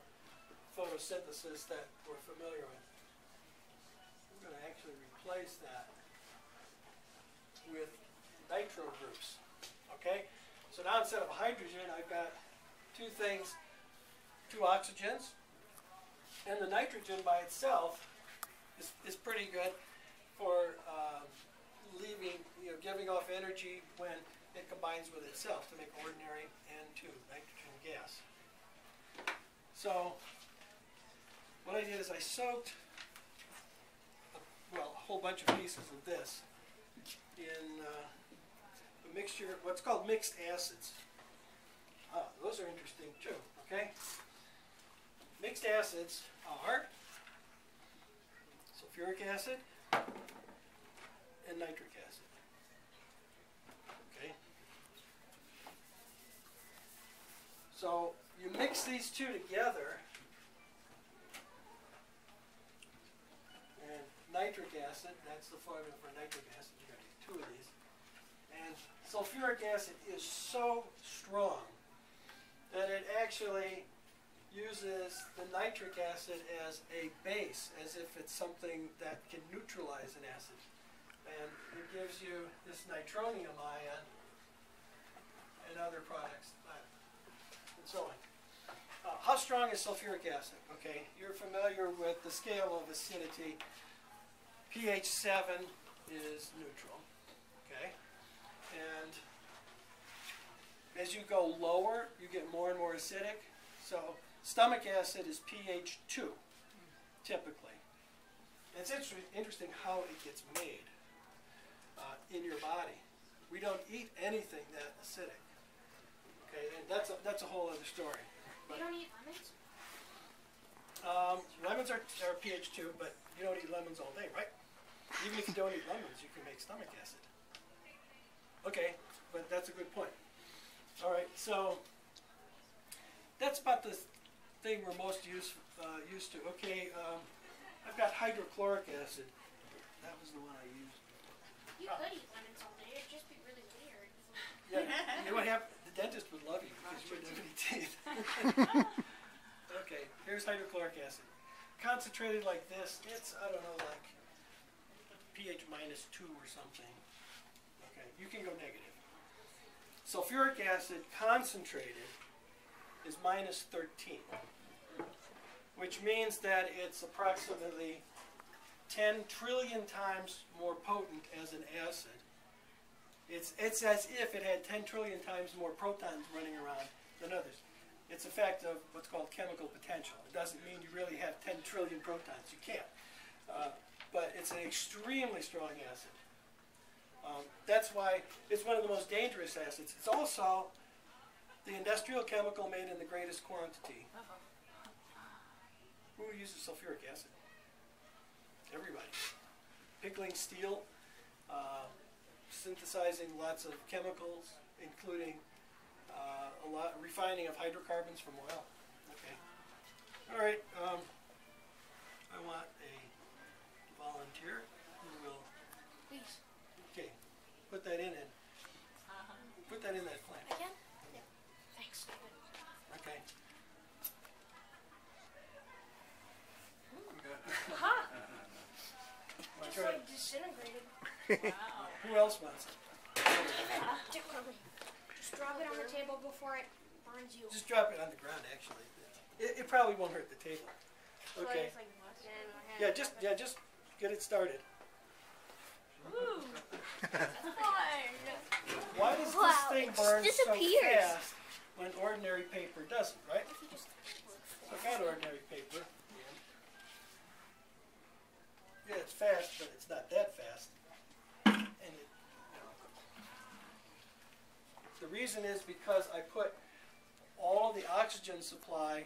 photosynthesis that we're familiar with. We're going to actually replace that with nitro groups, okay? So now instead of hydrogen, I've got two things, two oxygens, and the nitrogen by itself is, is pretty good for um, leaving, you know, giving off energy when it combines with itself to make ordinary N two, nitrogen gas. So what I did is I soaked, well, whole bunch of pieces of this in uh, a mixture, what's called mixed acids. Ah, those are interesting too, okay? Mixed acids are sulfuric acid and nitric acid. Okay? So you mix these two together, and nitric acid, that's the formula for nitric acid, you gotta get two of these. And sulfuric acid is so strong that it actually uses the nitric acid as a base, as if it's something that can neutralize an acid. And it gives you this nitronium ion and other products, and so on. Uh, how strong is sulfuric acid? Okay, you're familiar with the scale of acidity. pH seven is neutral, okay? And as you go lower, you get more and more acidic. So stomach acid is pH two, typically. It's inter interesting how it gets made uh, in your body. We don't eat anything that acidic. Okay, and that's a, that's a whole other story. But, you don't eat lemons? Um, lemons are, are pH two, but you don't eat lemons all day, right? Even if you don't eat lemons, you can make stomach acid. Okay, but that's a good point. All right, so that's about the thing we're most used uh, used to. Okay, um, I've got hydrochloric acid. That was the one I used. You oh. could eat lemons all day. It'd just be really weird. Yeah, you know what happened? The dentist would love you because you wouldn't have any teeth. Okay, here's hydrochloric acid. Concentrated like this, it's, I don't know, like pH minus two or something. Okay, you can go negative. Sulfuric acid concentrated is minus thirteen, which means that it's approximately ten trillion times more potent as an acid. It's, it's as if it had ten trillion times more protons running around than others. It's a fact of what's called chemical potential. It doesn't mean you really have ten trillion protons. You can't. Uh, but it's an extremely strong acid. Um, that's why it's one of the most dangerous acids. It's also the industrial chemical made in the greatest quantity. Who uses sulfuric acid? Everybody. Pickling steel, uh, synthesizing lots of chemicals, including uh, a lot refining of hydrocarbons from oil. Okay. All right. Um, I want a volunteer who will. Please. Okay. Put that in and put that in that plant. Again? Okay. Hot. Just like disintegrated. Wow. Who else wants it? Just drop it on the table before it burns you. Just drop it on the ground, actually. It, it probably won't hurt the table. Okay. Yeah, just yeah, just get it started. Ooh. Why does wow, this thing burn so fast when ordinary paper doesn't, right? So I've got ordinary paper. Yeah, it's fast, but it's not that fast. And it, you know. The reason is because I put all the oxygen supply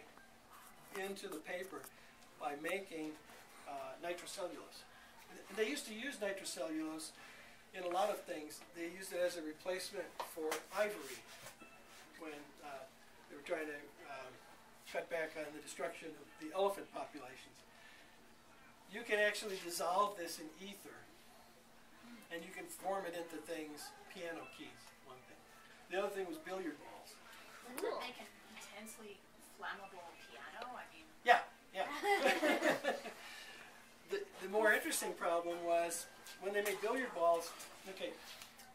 into the paper by making uh, nitrocellulose. And they used to use nitrocellulose in a lot of things. They used it as a replacement for ivory when uh, they were trying to um, cut back on the destruction of the elephant populations. You can actually dissolve this in ether, and you can form it into things, piano keys, one thing. The other thing was billiard balls. Isn't that like an intensely flammable piano? I mean... Yeah, yeah. the, the more interesting problem was when they made billiard balls, okay,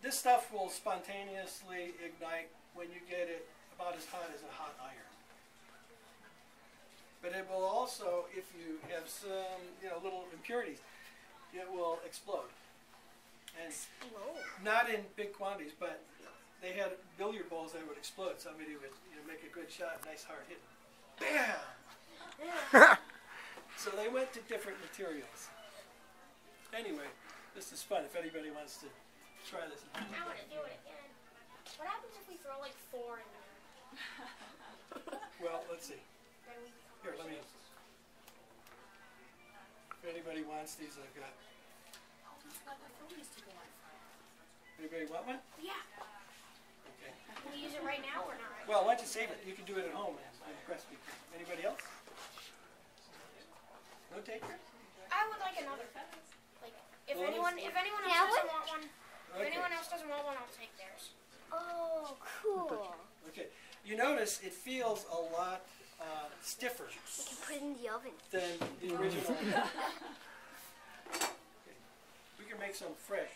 this stuff will spontaneously ignite when you get it about as hot as a hot iron. But it will also, if you have some, you know, little impurities, it will explode. And not in big quantities, but they had billiard balls that would explode. Somebody would, you know, make a good shot, nice hard hit. Bam! So they went to different materials. Anyway, this is fun if anybody wants to try this. I want to do it again. What happens if we throw like four in there? Well, let's see. Here, let me... If anybody wants these, I've got... Oh, I forgot my phone needs to go on. Anybody want one? Yeah. Okay. Can we use it right now or not? Right well, why don't you save it? You can do it at home. I'm impressed with you. Anybody else? No taker? I would like another. Like, if well, anyone, if anyone else yeah, doesn't want one, okay. if anyone else doesn't want one, I'll take theirs. Oh, cool. Okay. You notice it feels a lot uh, stiffer. We can put it in the oven. Than the original. Okay. We can make some fresh.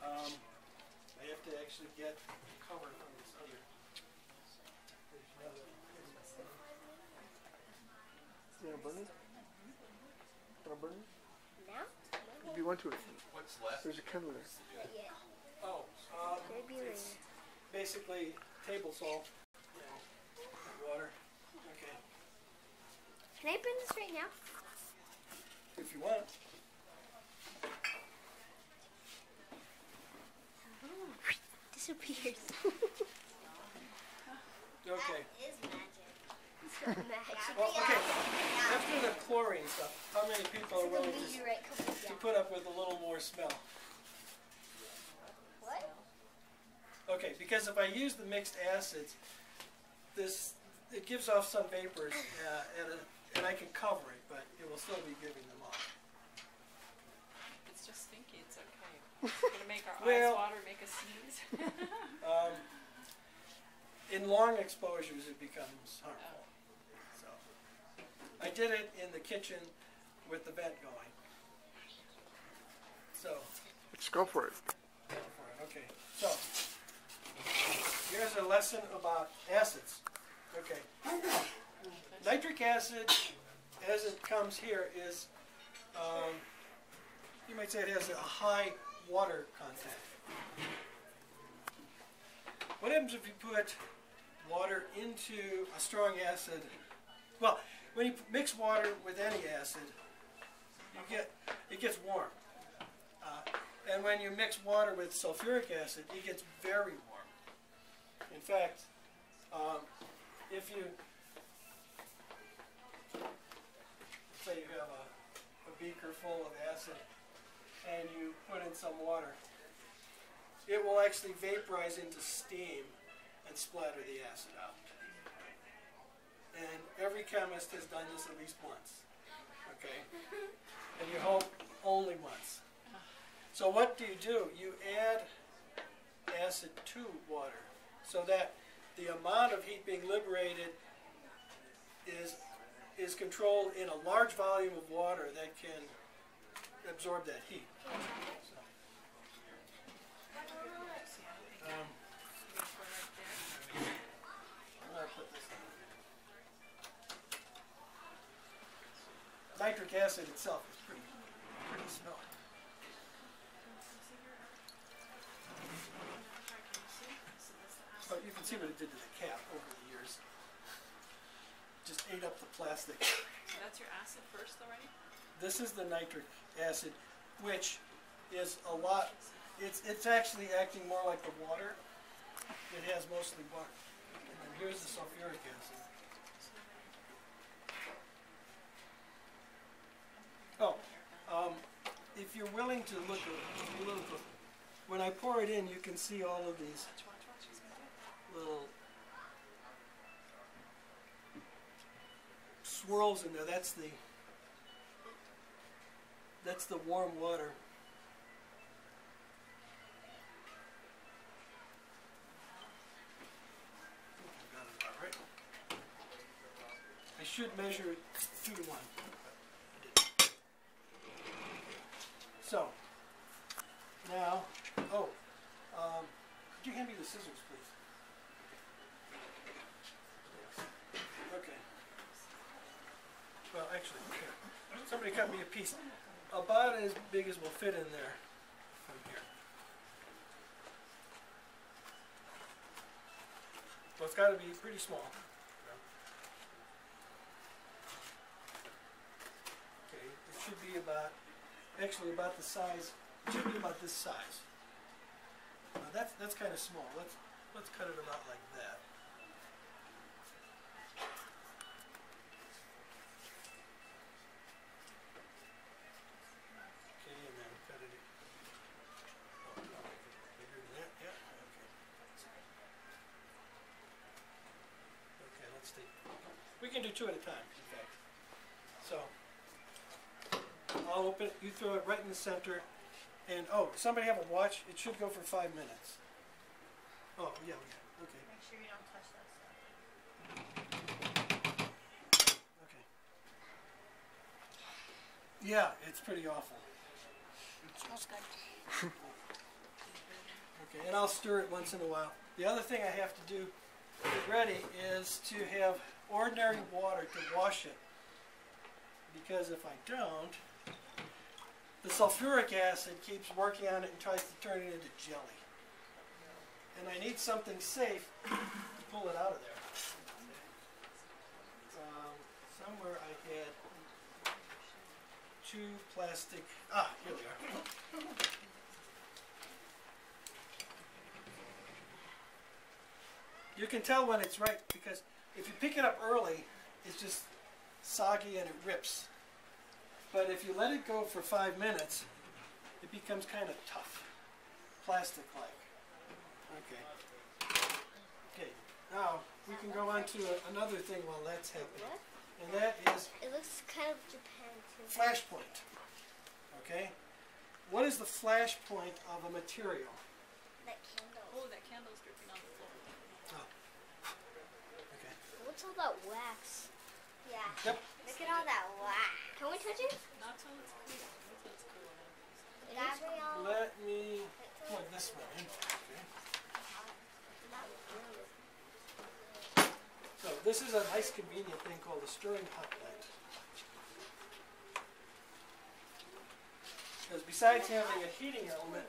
Um, I have to actually get cover from this other. You want to burn it? You want to burn it? No. If you want to. What's left? There's a candle there. Not yet. Oh. Um, it's basically table salt and water. Okay. Can I burn this right now? If you want. Disappears. Okay. That is magic. Well, okay. After the chlorine stuff, how many people are willing to, right to put up with a little more smell? What? Okay, because if I use the mixed acids, this it gives off some vapors, uh, and, a, and I can cover it, but it will still be giving them off. It's just stinky. It's okay. It's going to make our well, eyes water, make us sneeze. um, in long exposures, it becomes harmful. So, I did it in the kitchen with the vent going. So, let's go for it. Go for it. Okay. So, here's a lesson about acids. Okay. Nitric acid, as it comes here, is um, you might say it has a high water content. What happens if you put water into a strong acid? Well, when you mix water with any acid, you get it gets warm. Uh, and when you mix water with sulfuric acid, it gets very warm. In fact, um, if you say you have a, a beaker full of acid, and you put in some water, it will actually vaporize into steam and splatter the acid out. And every chemist has done this at least once. Okay? And you hope only once. So what do you do? You add acid to water so that the amount of heat being liberated is, is controlled in a large volume of water that can absorb that heat. Um, I'm going to put this down. Nitric acid itself is pretty, pretty smelly. But you can see what it did to the cap over the years. Just ate up the plastic. So that's your acid first already? This is the nitric acid, which is a lot, it's, it's actually acting more like the water. It has mostly water. And then here's the sulfuric acid. Oh, um, if you're willing to look at a little bit, when I pour it in, you can see all of these little swirls in there. That's the That's the warm water. I should measure it two to one. I didn't. So, now, oh, um, could you hand me the scissors, please? Okay. Well, actually, here. Somebody cut me a piece. About as big as will fit in there from here. So it's got to be pretty small. about, actually about the size, it should be about this size. Now that's, that's kind of small. Let's, let's cut it about like that. Okay, and then cut it. Oh, no, bigger than that, yeah, okay. Okay, let's take, we can do two at a time, in fact. So, I'll open it, you throw it right in the center, and oh, somebody have a watch? It should go for five minutes. Oh, yeah, yeah, okay. Make sure you don't touch that stuff. Okay. Yeah, it's pretty awful. It smells good. Okay, and I'll stir it once in a while. The other thing I have to do to get ready is to have ordinary water to wash it. Because if I don't, the sulfuric acid keeps working on it and tries to turn it into jelly. And I need something safe to pull it out of there. Um, somewhere I had two plastic, ah, here they are. You can tell when it's right because if you pick it up early, it's just soggy and it rips. But if you let it go for five minutes, it becomes kind of tough, plastic-like. Okay. Okay. Now we can go on to a, another thing while that's happening, and that is. It looks kind of Japan too. Flashpoint. Okay. What is the flashpoint of a material? That candle. Oh, that candle's dripping on the floor. Oh. Okay. What's all that wax? Yeah. Yep. Look at all that wax. Can we touch it? Not till it's cool. It's cool. It actually all. Let me put this one in. Okay. So this is a nice convenient thing called a stirring hot plate. Because besides having a heating element,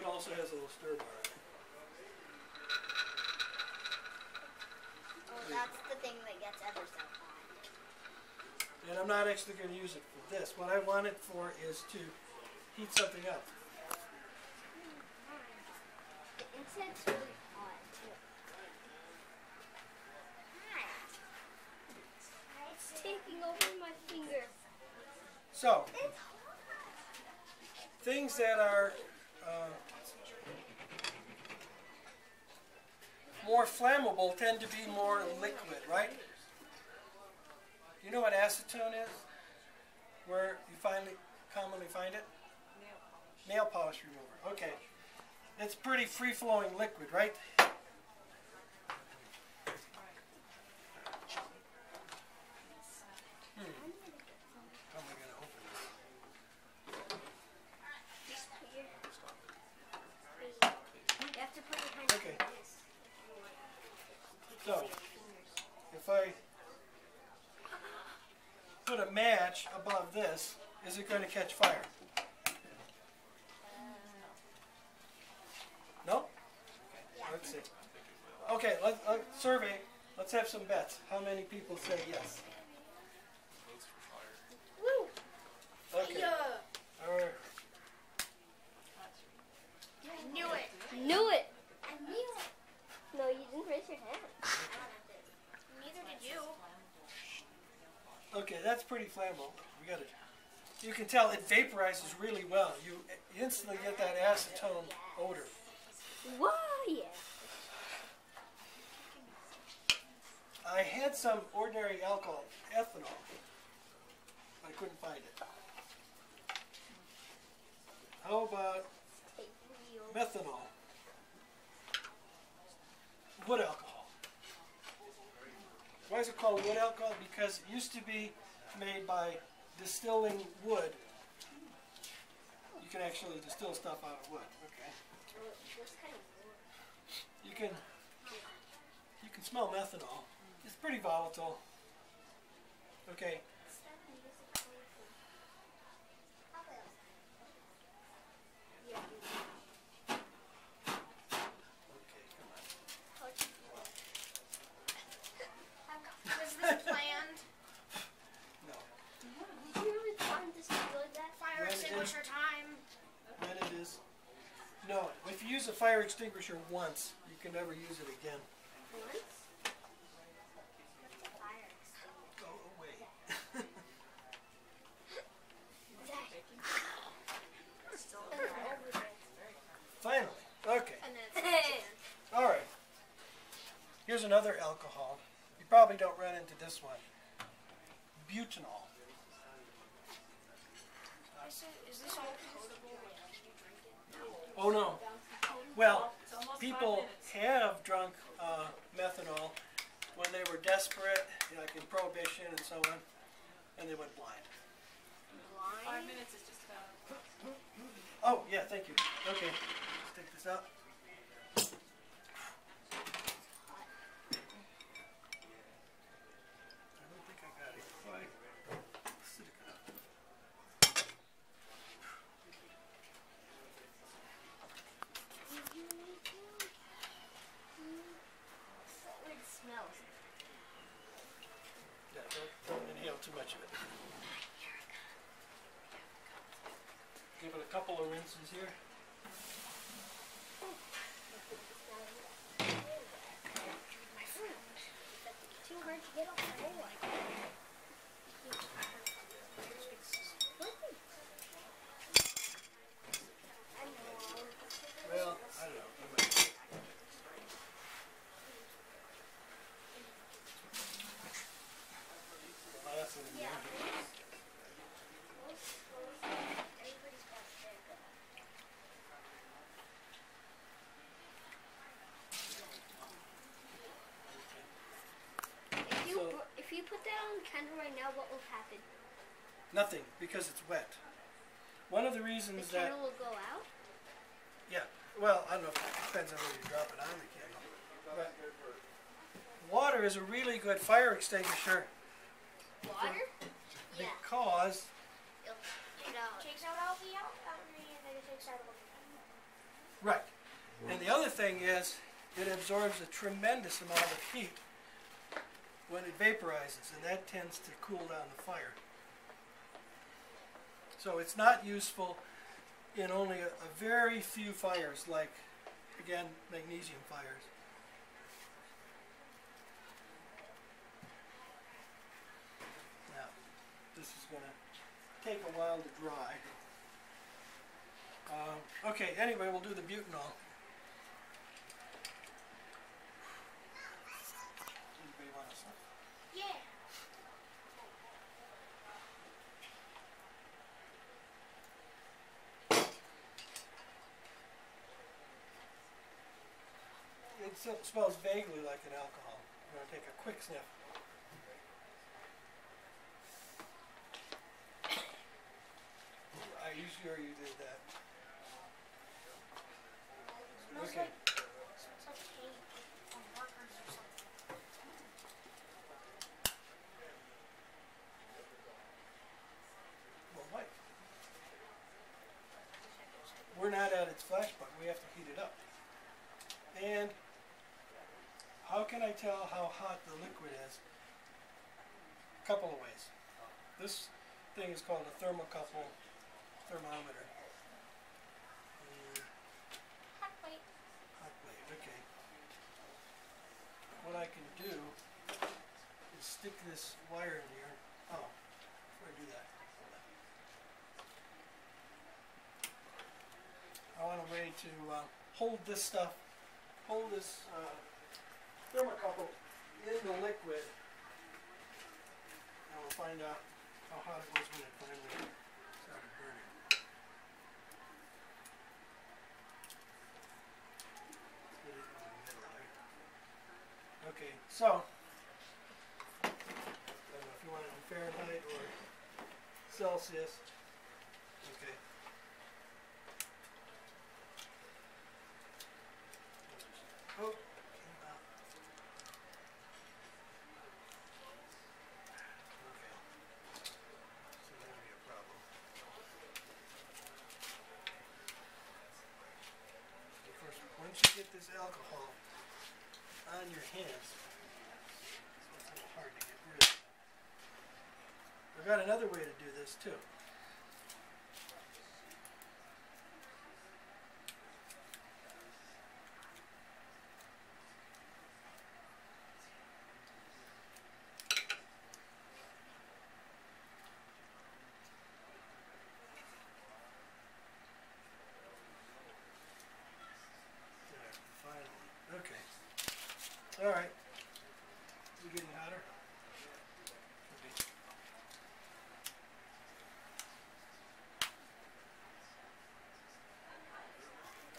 it also has a little stir bar. Oh, that's the thing that gets ever so hot. And I'm not actually going to use it for this. What I want it for is to heat something up. It's really hot, too. It's taking over my finger. So, things that are uh, more flammable tend to be more liquid, right? You know what acetone is? Where you find it, commonly find it? Nail polish. Nail polish remover. Okay. It's pretty free-flowing liquid, right? Hmm. How am I going to open this? You have to put it behind okay. So, if I put a match above this, is it going to catch fire? No? Let's see. Okay, let's, let's survey. Let's have some bets. How many people say yes? Woo! Okay. All right. I knew it. I knew it. I knew it. No, you didn't raise your hand. Neither did you. Okay, that's pretty flammable. We got it. You can tell it vaporizes really well. You instantly get that acetone odor. Whoa, yeah. I had some ordinary alcohol, ethanol, but I couldn't find it. How about methanol? Wood alcohol. Why is it called wood alcohol? Because it used to be made by distilling wood. You can actually distill stuff out of wood. Okay. You can you can smell methanol. It's pretty volatile. Okay. Okay, come on. Was this planned? fire extinguisher once. You can never use it again. Once? Go away. Finally. Okay. All right. Here's another alcohol. You probably don't run into this one. Butanol. Is this all potable when you drink it? Oh, no. Well, people have drunk uh, methanol when they were desperate, like in Prohibition and so on, and they went blind. Blind? Five minutes is just about. Oh, yeah, thank you. Okay, let's take this out. Too much of it. Give it a couple of rinses here. My fruit. Too hard to get off the bowl like that. Well, I don't know. Yeah. If you, so, if you put that on the candle right now, what will happen? Nothing, because it's wet. One of the reasons the that... The candle will go out? Yeah. Well, I don't know. It depends on where you drop it on the candle. But water is a really good fire extinguisher. Water? Yeah. Because it takes out all the alkaline and then it takes out all the alkaline. Right. And the other thing is it absorbs a tremendous amount of heat when it vaporizes, and that tends to cool down the fire. So it's not useful in only a, a very few fires, like, again, magnesium fires. This is going to take a while to dry. Uh, okay, anyway, we'll do the butanol. Anybody want some? Yeah. It smells vaguely like an alcohol. I'm going to take a quick sniff. Are you sure you did that? It smells okay. Like, it smells like paint on markers or something. Well, wait. We're not at its flash point. We have to heat it up. And how can I tell how hot the liquid is? A couple of ways. This thing is called a thermocouple. Thermometer. Hot plate. Hot plate, okay. What I can do is stick this wire in here. Oh, before I do that, I want a way to uh, hold this stuff, hold this uh, thermocouple in the liquid, and we'll find out how hot it was when it finally started burning. Okay, so, I don't know if you want it in Fahrenheit or Celsius. Okay. Oh, came out. Okay. So that'll be a problem. Of course, once you get this alcohol on your hands, so it's a little hard to get rid of. I've got another way to do this too. All right. We're getting hotter.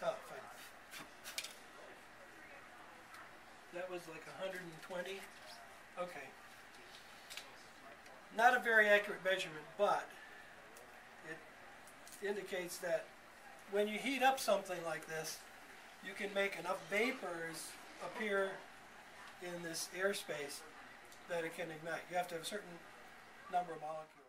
Oh, fine. That was like one hundred twenty. Okay. Not a very accurate measurement, but it indicates that when you heat up something like this, you can make enough vapors appear in this airspace that it can ignite. You have to have a certain number of molecules.